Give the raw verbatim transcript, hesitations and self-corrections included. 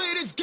clear this.